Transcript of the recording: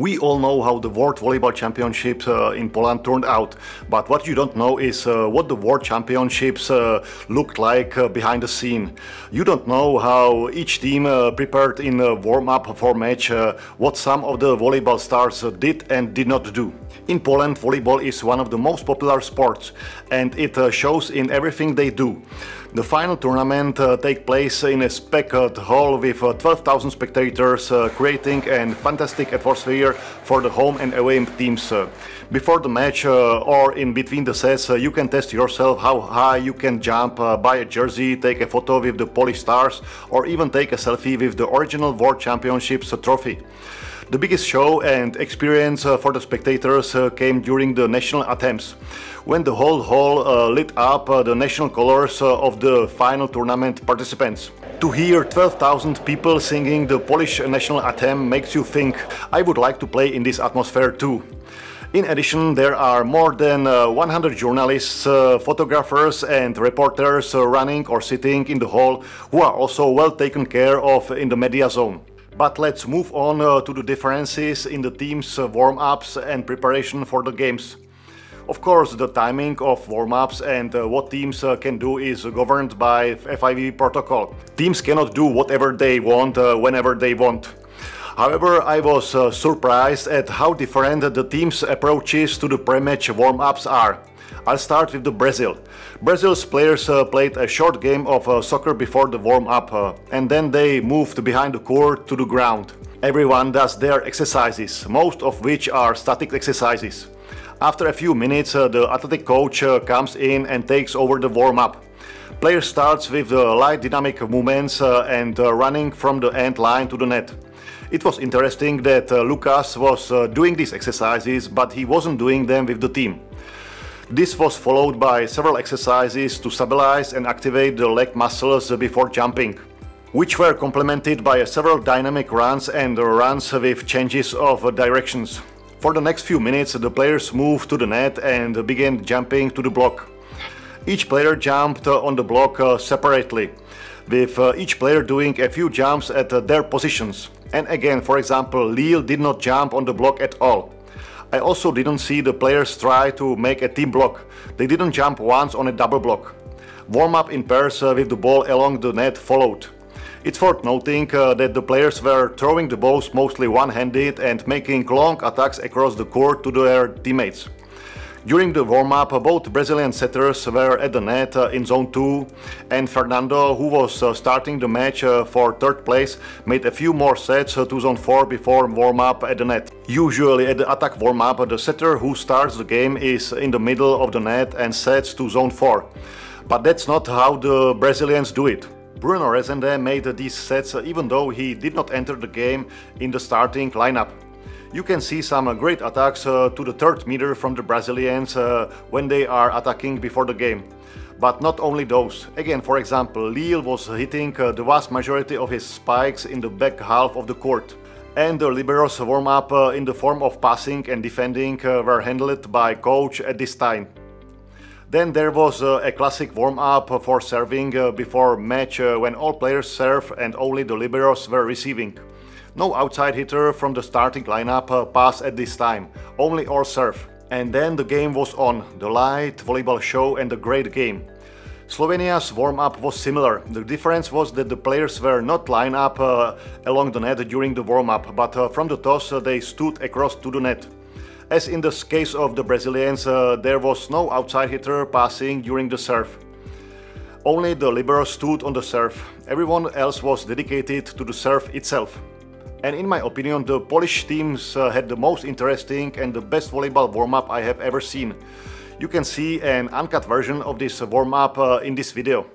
We all know how the World Volleyball Championships in Poland turned out, but what you don't know is what the World Championships looked like behind the scene. You don't know how each team prepared in a warm-up for match, what some of the volleyball stars did and did not do. In Poland, volleyball is one of the most popular sports, and it shows in everything they do. The final tournament takes place in a packed hall with 12,000 spectators, creating a fantastic atmosphere for the home and away teams. Before the match or in between the sets, you can test yourself how high you can jump, buy a jersey, take a photo with the Polish stars, or even take a selfie with the original World Championships trophy. The biggest show and experience for the spectators came during the national anthems, when the whole hall lit up the national colors of the final tournament participants. To hear 12,000 people singing the Polish national anthem makes you think, I would like to play in this atmosphere too. In addition, there are more than 100 journalists, photographers and reporters running or sitting in the hall, who are also well taken care of in the media zone. But let's move on to the differences in the team's warm-ups and preparation for the games. Of course, the timing of warm-ups and what teams can do is governed by FIVB protocol. Teams cannot do whatever they want, whenever they want. However, I was surprised at how different the team's approaches to the pre-match warm-ups are. I'll start with Brazil. Brazil's players played a short game of soccer before the warm-up, and then they moved behind the court to the ground. Everyone does their exercises, most of which are static exercises. After a few minutes, the athletic coach comes in and takes over the warm-up. Player starts with light dynamic movements and running from the end line to the net. It was interesting that Lucas was doing these exercises, but he wasn't doing them with the team. This was followed by several exercises to stabilize and activate the leg muscles before jumping, which were complemented by several dynamic runs and runs with changes of directions. For the next few minutes, the players moved to the net and began jumping to the block. Each player jumped on the block separately, with each player doing a few jumps at their positions. And again, for example, Lille did not jump on the block at all. I also didn't see the players try to make a team block. They didn't jump once on a double block. Warm-up in pairs with the ball along the net followed. It's worth noting that the players were throwing the balls mostly one-handed and making long attacks across the court to their teammates. During the warm-up, both Brazilian setters were at the net in Zone 2, and Fernando, who was starting the match for third place, made a few more sets to Zone 4 before warm-up at the net. Usually at the attack warm-up, the setter who starts the game is in the middle of the net and sets to Zone 4. But that's not how the Brazilians do it. Bruno Rezende made these sets even though he did not enter the game in the starting lineup. You can see some great attacks to the third meter from the Brazilians when they are attacking before the game. But not only those. Again, for example, Lille was hitting the vast majority of his spikes in the back half of the court. And the liberos warm-up in the form of passing and defending were handled by coach at this time. Then there was a classic warm-up for serving before match when all players serve and only the liberos were receiving. No outside hitter from the starting lineup passed at this time, only or serve. And then the game was on, the light volleyball show and the great game. Slovenia's warm-up was similar. The difference was that the players were not lined up along the net during the warm-up, but from the toss they stood across to the net. As in the case of the Brazilians, there was no outside hitter passing during the serve. Only the libero stood on the serve. Everyone else was dedicated to the serve itself. And in my opinion, the Polish teams had the most interesting and the best volleyball warm-up I have ever seen. You can see an uncut version of this warm-up in this video.